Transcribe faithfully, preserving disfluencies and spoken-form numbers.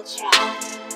the trap.